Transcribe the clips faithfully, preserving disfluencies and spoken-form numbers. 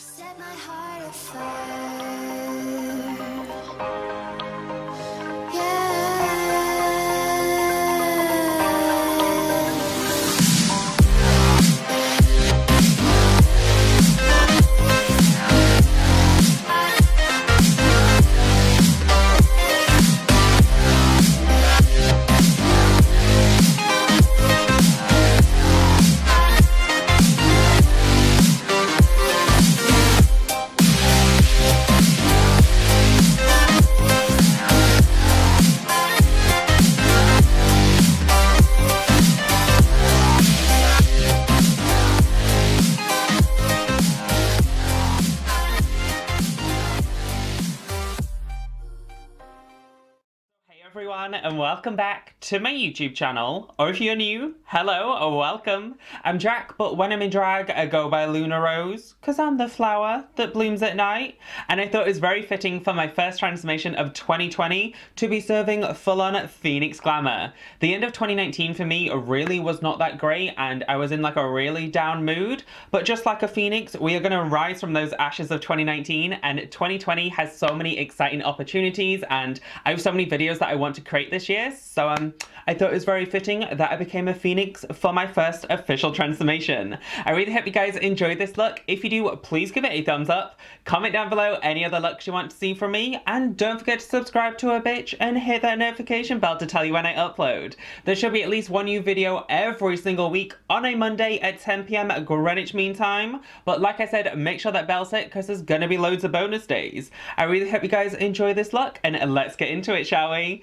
Set my heart afire. And welcome back to my YouTube channel, or if you're new, hello or welcome. I'm Jack, but when I'm in drag I go by Luna Rose because I'm the flower that blooms at night, and I thought it was very fitting for my first transformation of twenty twenty to be serving full-on Phoenix glamour. The end of twenty nineteen for me really was not that great and I was in like a really down mood, but just like a phoenix we are going to rise from those ashes of twenty nineteen, and twenty twenty has so many exciting opportunities and I have so many videos that I want to create this year, so um, I thought it was very fitting that I became a phoenix for my first official transformation. I really hope you guys enjoyed this look. If you do, please give it a thumbs up, comment down below any other looks you want to see from me, and don't forget to subscribe to a bitch and hit that notification bell to tell you when I upload. There should be at least one new video every single week on a Monday at ten p m at Greenwich Mean Time, but like I said, make sure that bell's hit because there's gonna be loads of bonus days. I really hope you guys enjoy this look and let's get into it, shall we?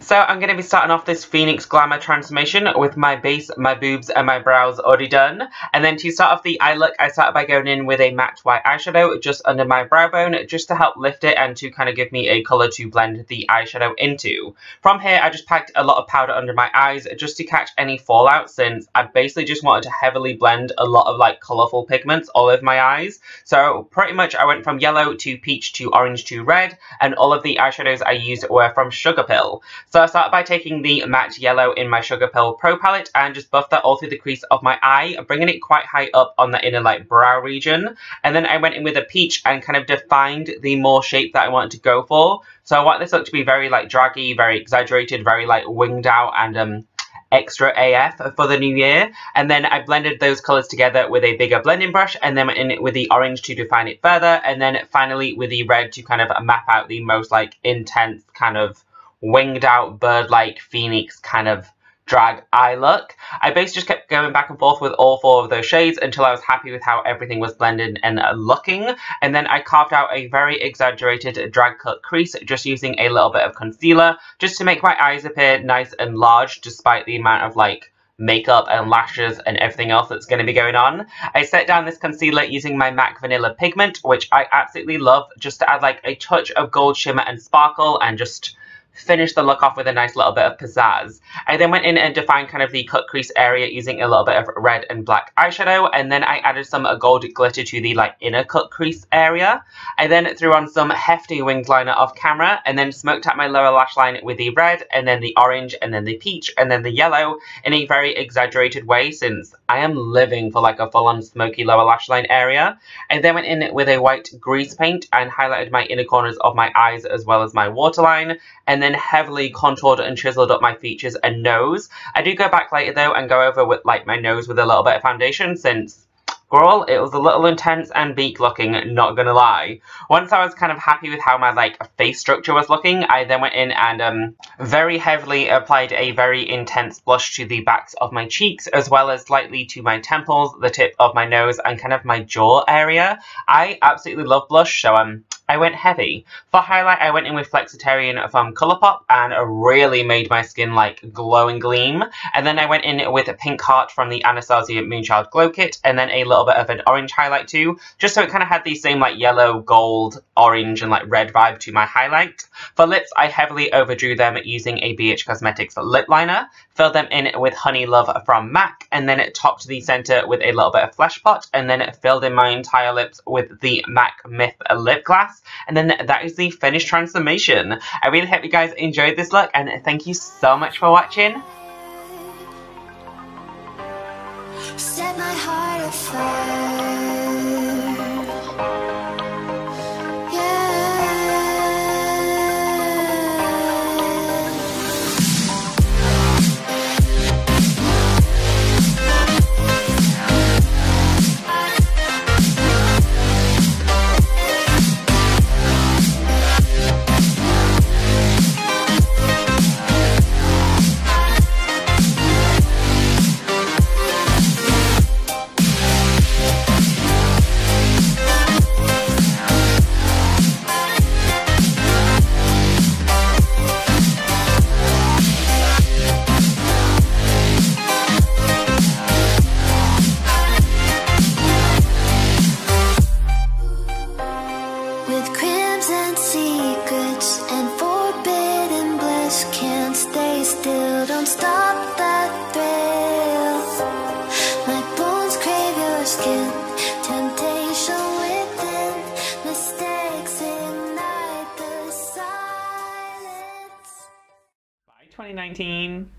So I'm going to be starting off this Phoenix Glamour transformation with my base, my boobs, and my brows already done. And then to start off the eye look, I started by going in with a matte white eyeshadow just under my brow bone, just to help lift it and to kind of give me a colour to blend the eyeshadow into. From here, I just packed a lot of powder under my eyes just to catch any fallout, since I basically just wanted to heavily blend a lot of like colourful pigments all over my eyes. So pretty much I went from yellow to peach to orange to red, and all of the eyeshadows I used were from Sugar Pill. So I start by taking the matte yellow in my Sugar Pill Pro palette and just buff that all through the crease of my eye, bringing it quite high up on the inner like brow region. And then I went in with a peach and kind of defined the more shape that I wanted to go for. So I want this look to be very like draggy, very exaggerated, very like winged out and um extra A F for the new year. And then I blended those colours together with a bigger blending brush and then went in with the orange to define it further, and then finally with the red to kind of map out the most like intense kind of winged out bird-like phoenix kind of drag eye look. I basically just kept going back and forth with all four of those shades until I was happy with how everything was blended and uh, looking, and then I carved out a very exaggerated drag cut crease just using a little bit of concealer just to make my eyes appear nice and large despite the amount of like makeup and lashes and everything else that's going to be going on. I set down this concealer using my MAC Vanilla Pigment, which I absolutely love, just to add like a touch of gold shimmer and sparkle and just finish the look off with a nice little bit of pizzazz. I then went in and defined kind of the cut crease area using a little bit of red and black eyeshadow, and then I added some gold glitter to the like inner cut crease area. I then threw on some hefty winged liner off camera and then smoked out my lower lash line with the red and then the orange and then the peach and then the yellow in a very exaggerated way, since I am living for like a full-on smoky lower lash line area. I then went in with a white grease paint and highlighted my inner corners of my eyes as well as my waterline, and then And heavily contoured and chiseled up my features and nose. I do go back later though and go over with like my nose with a little bit of foundation, since girl, it was a little intense and beak looking, not gonna lie. Once I was kind of happy with how my like face structure was looking, I then went in and um, very heavily applied a very intense blush to the backs of my cheeks, as well as slightly to my temples, the tip of my nose, and kind of my jaw area. I absolutely love blush, so um, I went heavy. For highlight, I went in with Flexitarian from Colourpop and really made my skin like glow and gleam. And then I went in with a Pink Heart from the Anastasia Moonchild Glow Kit, and then a little bit of an orange highlight too, just so it kind of had the same like yellow, gold, orange and like red vibe to my highlight. For lips, I heavily overdrew them using a B H Cosmetics lip liner, filled them in with Honey Love from MAC, and then it topped the centre with a little bit of Flesh Pot, and then it filled in my entire lips with the MAC Myth Lip Glass, and then that is the finished transformation. I really hope you guys enjoyed this look and thank you so much for watching. set my heart afire. Yeah. twenty nineteen